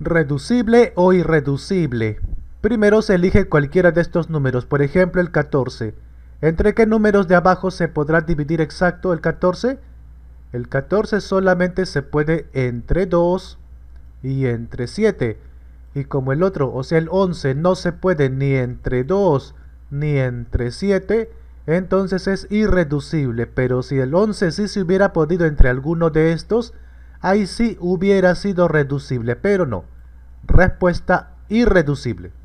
Reducible o irreducible. Primero se elige cualquiera de estos números, por ejemplo el 14. ¿Entre qué números de abajo se podrá dividir exacto el 14? El 14 solamente se puede entre 2 y entre 7. Y como el otro, o sea el 11, no se puede ni entre 2 ni entre 7, entonces es irreducible. Pero si el 11 sí se hubiera podido entre alguno de estos, ahí sí hubiera sido reducible, pero no. Respuesta irreducible.